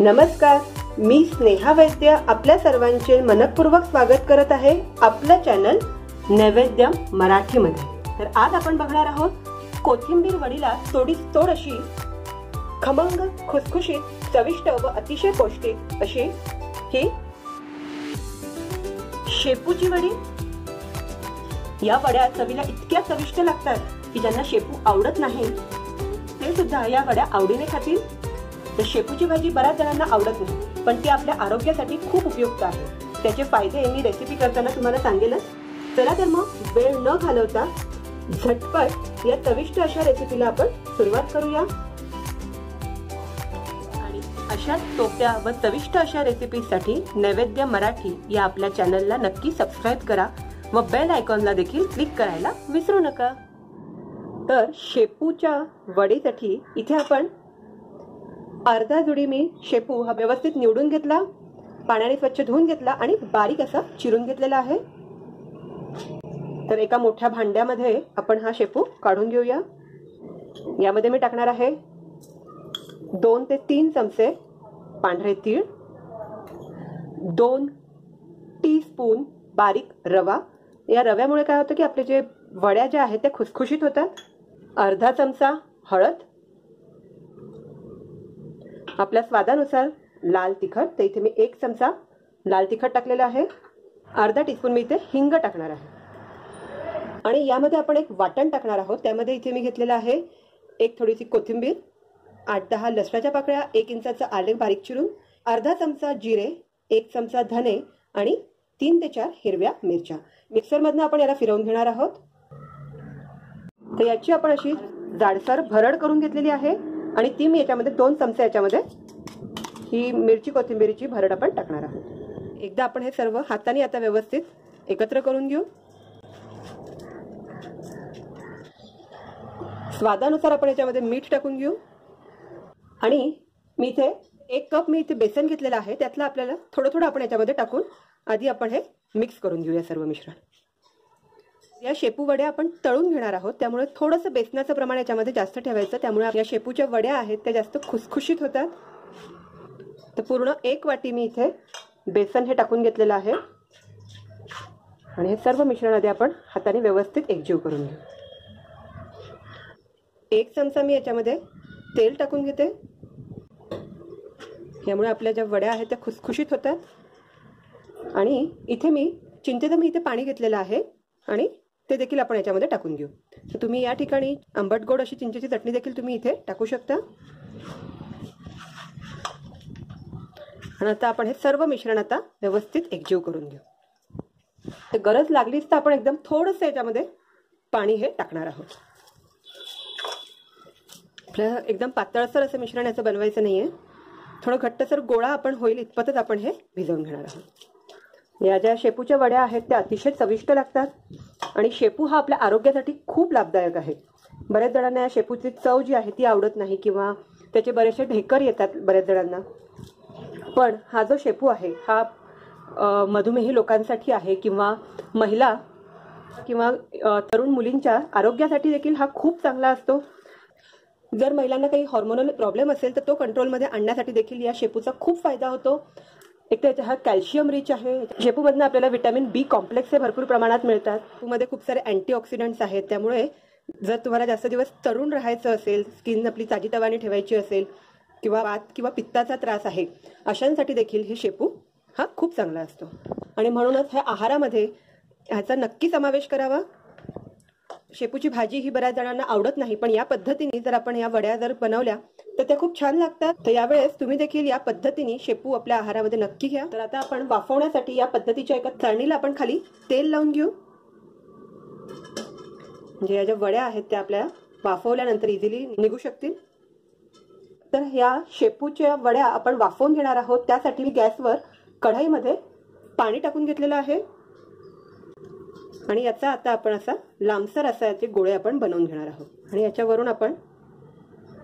नमस्कार, मी स्नेहा वैद्य आपल्या सर्वांचे मनपूर्वक स्वागत करत आहे आपलं चॅनल नैवेद्यम मराठी मध्ये। तर आज आपण बघणार आहोत कोथिंबीर वडीला तोडीसतोड अशी खमंग, खुसखुशीत, चविष्ट व अतिशय पौष्टिक अशी ही शेपूची वडी। या वड्या चवीला इतक्या चविष्ट लागतात की ज्यांना शेपू आवडत नाही ते सुद्धा या वड्या आवडीने खातील। तर शेपूची भाजी बऱ्याच जणांना आवडत नाही, पण ती आपल्या आरोग्यासाठी खूप उपयुक्त आहे। त्याचे फायदे मी रेसिपी करताना तुम्हाला सांगेलच। चला तर मग वेळ न घालवता झटपट या चविष्ट अशा रेसिपीला आपण सुरुवात करूया। आणि अशा सोप्या व चविष्ट अशा रेसिपीसाठी नैवेद्य मराठी या आपल्या चॅनलला नक्की सबस्क्राइब करा व बेल आयकॉनला देखील क्लिक करायला विसरू नका। तर शेपूच्या वडीसाठी इथे आपण अर्धा जुडी मी शेपू हा व्यवस्थित निवडून घेतला, पाण्याने स्वच्छ धुवून घेतला आणि बारीक असा चिरून घेतलेला आहे। तर एका मोठ्या भांड्यामध्ये आपण हा शेपू काढून घेऊया। यामध्ये मी टाकणार आहे 2 ते 3 चमचे पांढरे तीळ, 2 टीस्पून बारीक रवा। या रव्यामुळे काय होतं की आपले जे वड्या ज्या आहेत त्या खुसखुशीत होतात। अर्धा चमचा हळद, आपल्या स्वादानुसार लाल तिखट, तर इथे मी 1 चमचा लाल तिखट टाकलेला आहे। अर्धा टीस्पून मी इथे हिंग टाकणार आहे आणि यामध्ये आपण एक वाटण टाकणार आहोत। त्यामध्ये इथे मी घेतलेला आहे एक थोडीशी कोथिंबीर, 8-10 लसणाच्या पाकळ्या, 1 इंचाचा आले बारीक चिरून, अर्धा चमचा जिरे, 1 चमचा धने आणि 3 ते 4 हिरव्या मिरच्या। मिक्सरमधनं आपण याला फिरवून घेणार आहोत। तर याची आपण अशी जाडसर भरड करून घेतलेली आहे आणि ती मी याच्यामध्ये 2 चमचे याच्यामध्ये ही मिरची कोथिंबीरची भरड आपण टाकणार आहोत। एकदा आपण हे सर्व हाताने आता व्यवस्थित एकत्र करून घेऊ। स्वादानुसार आपण याच्यामध्ये मीठ टाकून घेऊ आणि मी इथे 1 कप मी इथे बेसन घेतलेलं आहे, त्यातला आपल्याला थोडं थोडं आपण याच्यामध्ये टाकून आधी आपण हे मिक्स करून घेऊया सर्व मिश्रण। या शेपू वड्या आपण तळून घेणार आहोत, त्यामुळे थोडंसं बेसनाचं प्रमाण याच्यामध्ये जास्त ठेवायचं, त्यामुळे या शेपूच्या वड्या आहेत त्या जास्त खुसखुशीत होतात। तर पूर्ण 1 वाटी मी इथे बेसन हे टाकून घेतलेलं आहे आणि हे सर्व मिश्रण आधी आपण हाताने व्यवस्थित एकजीव करून घेऊ। 1 चमचा मी याच्यामध्ये तेल टाकून घेते, यामुळे आपल्या ज्या वड्या आहेत त्या खुसखुशीत होतात। आणि इथे मी चिंचेचं मी इथे पाणी घेतलेलं आहे आणि ते देखील आपण याच्यामध्ये टाकून घेऊ। तर तुम्ही या ठिकाणी आंबट गोड अशी चिंचेची चटणी देखील तुम्ही इथे टाकू शकता। आणि आता आपण हे सर्व मिश्रण आता व्यवस्थित एकजीव करून घेऊ। तर गरज लागलीच तर आपण एकदम थोडंसं याच्यामध्ये पाणी हे टाकणार आहोत। आपल्याला एकदम पातळसर असं मिश्रण याचं बनवायचं नाही आहे, थोडं घट्टसर गोळा आपण होईल इतपतच आपण हे भिजवून घेणार आहोत। या ज्या शेपूच्या वड्या आहेत त्या अतिशय चविष्ट लागतात आणि शेपू हा आपल्या आरोग्यासाठी खूप लाभदायक आहे। बऱ्याच जणांना या शेपूची चव जी आहे ती आवडत नाही किंवा त्याचे बरेचसे ढेकर येतात बऱ्याच जणांना, पण हा जो शेपू आहे हा मधुमेही लोकांसाठी आहे किंवा महिला किंवा तरुण मुलींच्या आरोग्यासाठी देखील हा खूप चांगला असतो। जर महिलांना काही हॉर्मोनल प्रॉब्लेम असेल तर तो कंट्रोलमध्ये आणण्यासाठी देखील या शेपूचा खूप फायदा होतो। एक तर हा कॅल्शियम रिच आहे, शेपूमधनं आपल्याला व्हिटॅमिन बी कॉम्प्लेक्स हे भरपूर प्रमाणात मिळतात, शेपूमध्ये खूप सारे अँटीऑक्सिडंट्स आहेत, त्यामुळे जर तुम्हाला जास्त दिवस तरुण राहायचं असेल, स्किन आपली ताजीतवानी ठेवायची असेल किंवा वात किंवा पित्ताचा त्रास आहे अशांसाठी देखील हे शेपू हा खूप चांगला असतो। आणि म्हणूनच ह्या आहारामध्ये ह्याचा नक्की समावेश करावा। शेपूची भाजी ही बऱ्याच जणांना आवडत नाही, पण या पद्धतीने जर आपण या वड्या जर बनवल्या तर त्या खूप छान लागतात। तर यावेळेस तुम्ही देखील या पद्धतीने शेपू आपल्या आहारामध्ये नक्की घ्या। तर आता आपण वाफवण्यासाठी या पद्धतीच्या एका चाळणीला आपण खाली तेल लावून घेऊ, म्हणजे या ज्या वड्या आहेत त्या आपल्या वाफवल्यानंतर इझिली निघू शकतील। तर ह्या शेपूच्या वड्या आपण वाफवून घेणार आहोत, त्यासाठी मी गॅसवर कढाईमध्ये पाणी टाकून घेतलेलं आहे आणि याचा आता आपण असा लांबसर असा याचे गोळे आपण बनवून घेणार आहोत। आणि याच्यावरून आपण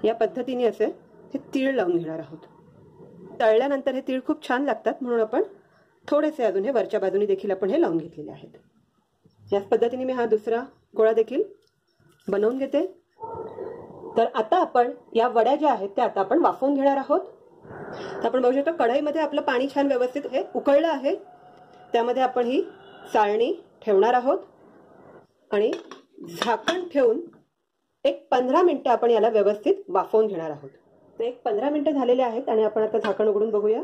या पद्धतीने असे हे तीळ लावून घेणार आहोत। तळल्यानंतर हे तीळ खूप छान लागतात, म्हणून आपण थोडेसे अजून हे वरच्या बाजूने देखील आपण हे लावून घेतलेले आहेत। याच पद्धतीने मी हा दुसरा गोळा देखील बनवून घेते। तर आता आपण या वड्या ज्या आहेत त्या आता आपण वाफवून घेणार आहोत। तर आपण बघू शकतो कढईमध्ये आपलं पाणी छान व्यवस्थित हे उकळलं आहे, त्यामध्ये आपण ही साळणी ठेवणार आहोत आणि झाकण ठेवून एक 15 मिनिटे आपण याला व्यवस्थित वाफवून घेणार आहोत। तर एक 15 मिनिटे झालेले आहेत आणि आपण आता झाकण उघडून बघूया।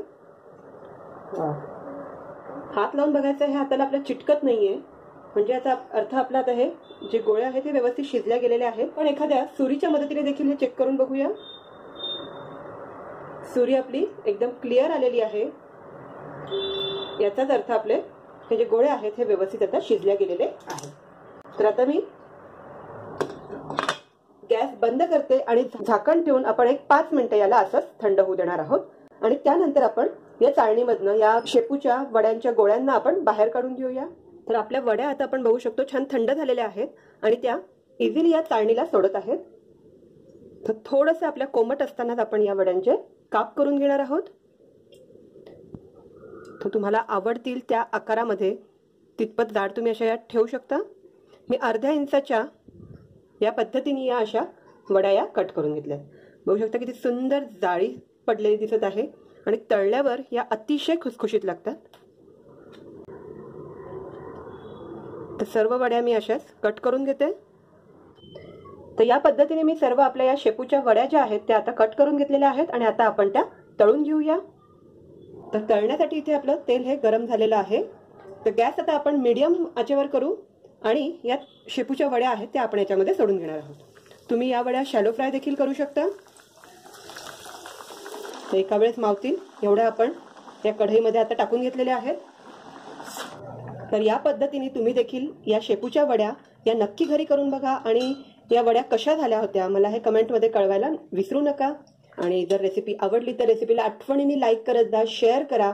हात लावून बघायचं आहे, हाताला आपल्या चिटकत नाहीये म्हणजे याचा अर्थ आपला आता हे जे गोळे आहेत ते व्यवस्थित शिजल्या गेलेले आहेत। पण एखाद्या सुरीच्या मदतीने देखील हे चेक करून बघूया। सुरी आपली एकदम क्लिअर आलेली आहे, याचाच अर्थ आपले हे जे गोळे आहेत हे व्यवस्थित आता शिजल्या गेलेले आहेत। तर आता मी गॅस बंद करते आणि झाकण ठेवून आपण एक 5 मिनिटे याला असंच थंड होऊ देणार आहोत आणि त्यानंतर आपण या चाळणीमधून या शेपूच्या वड्यांच्या गोळ्यांना आपण बाहेर काढून घेऊया। तर आपल्या वड्या आता आपण बघू शकतो छान थंड झालेल्या आहेत आणि त्या इझिली या चाळणीला सोडत आहेत। तर थोडंसं आपल्या कोमट असतानाच आपण या वड्यांचे काप करून घेणार आहोत। तर तुम्हाला आवडतील त्या आकारामध्ये तितपत जाड तुम्ही अशा यात ठेवू शकता। मी अर्ध्या इंचाच्या या पद्धतीने या अशा वड्या या कट करून घेतल्या। बघू शकता किती सुंदर जाळी पडलेली दिसत आहे आणि तळल्यावर या अतिशय खुसखुशीत लागतात। तर सर्व वड्या मी अशाच कट करून घेते। तर या पद्धतीने मी सर्व आपल्या या शेपूच्या वड्या ज्या आहेत त्या आता कट करून घेतलेल्या आहेत आणि आता आपण त्या तळून घेऊया। तर तळण्यासाठी इथे आपलं तेल हे गरम झालेलं आहे। तर गॅस आता आपण मीडियम आचेवर करू आणि या शेपूच्या वड्या आहेत त्या आपण याच्यामध्ये सोडून घेणार आहोत। तुम्ही या वड्या शॅलो फ्राय देखील करू शकता, तर एका वेळेस मावतील एवढ्या आपण या कढईमध्ये आता टाकून घेतलेल्या आहेत। तर या पद्धतीने तुम्ही देखील या शेपूच्या वड्या या नक्की घरी करून बघा आणि या वड्या कशा झाल्या होत्या मला हे कमेंटमध्ये कळवायला विसरू नका। आणि जर रेसिपी आवडली तर रेसिपीला आठवणीने लाईक करत जा, शेअर करा,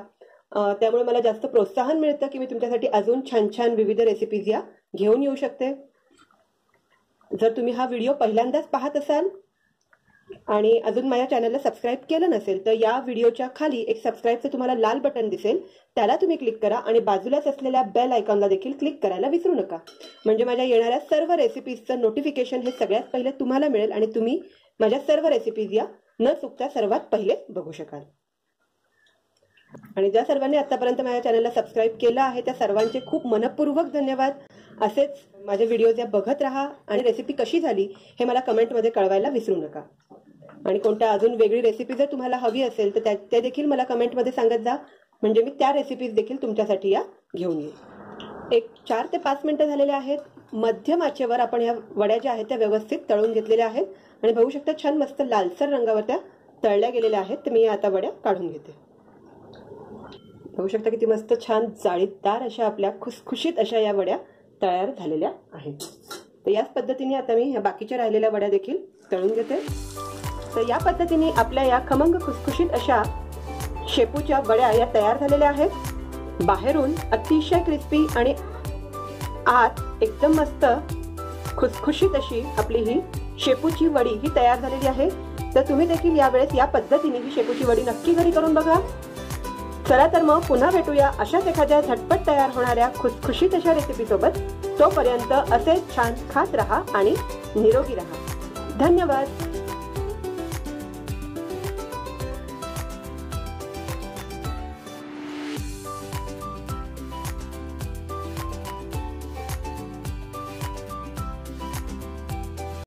त्यामुळे मला जास्त प्रोत्साहन मिळतं की मी तुमच्यासाठी अजून छान छान विविध रेसिपीज या घेऊन येऊ शकते। जर तुम्ही हा व्हिडिओ पहिल्यांदाच पाहत असाल आणि अजून माझ्या चॅनलला सबस्क्राईब केलं नसेल तर या व्हिडिओच्या खाली एक सबस्क्राईबचं तुम्हाला लाल बटन दिसेल, त्याला तुम्ही क्लिक करा आणि बाजूलाच असलेल्या बेल आयकॉनला देखील क्लिक करायला विसरू नका, म्हणजे माझ्या येणाऱ्या सर्व रेसिपीजचं नोटिफिकेशन हे सगळ्यात पहिले तुम्हाला मिळेल आणि तुम्ही माझ्या सर्व रेसिपीज या न चुकता सर्वात पहिले बघू शकाल। आणि ज्या सर्वांनी आतापर्यंत माझ्या चॅनलला सबस्क्राईब केलं आहे त्या सर्वांचे खूप मनपूर्वक धन्यवाद। असेच माझे व्हिडिओज या बघत राहा आणि रेसिपी कशी झाली हे मला कमेंटमध्ये कळवायला विसरू नका। आणि कोणत्या अजून वेगळी रेसिपी जर तुम्हाला हवी असेल तर ते देखील मला कमेंटमध्ये सांगत जा, म्हणजे मी त्या रेसिपीज देखील तुमच्यासाठी या घेऊन येईन। एक 4 ते 5 मिनिटं झालेले आहेत, मध्यम आचेवर आपण या वड्या ज्या आहेत त्या व्यवस्थित तळून घेतलेल्या आहेत आणि बघू शकता छान मस्त लालसर रंगावर त्या तळल्या गेलेल्या आहेत। तर मी आता वड्या काढून घेते। बघू शकता किती मस्त छान जाळीदार अशा आपल्या खुसखुशीत अशा या वड्या तयार झालेल्या आहेत। तर याच पद्धतीने आता मी ह्या बाकीच्या राहिलेल्या वड्या देखील तळून घेते। तर या पद्धतीने आपल्या या खमंग खुसखुशीत अशा शेपूच्या वड्या या तयार झालेल्या आहेत। बाहेरून अतिशय क्रिस्पी आणि आत एकदम मस्त खुसखुशीत अशी आपली ही शेपूची वडी ही तयार झालेली आहे। तर तुम्ही देखील यावेळेस या पद्धतीने ही शेपूची वडी नक्की घरी करून बघा। चला तर मग पुन्हा भेटूया अशाच एखाद्या झटपट तयार होणाऱ्या खुसखुशीत अशा रेसिपीसोबत। तोपर्यंत असेच छान खात राहा आणि निरोगी राहा। धन्यवाद।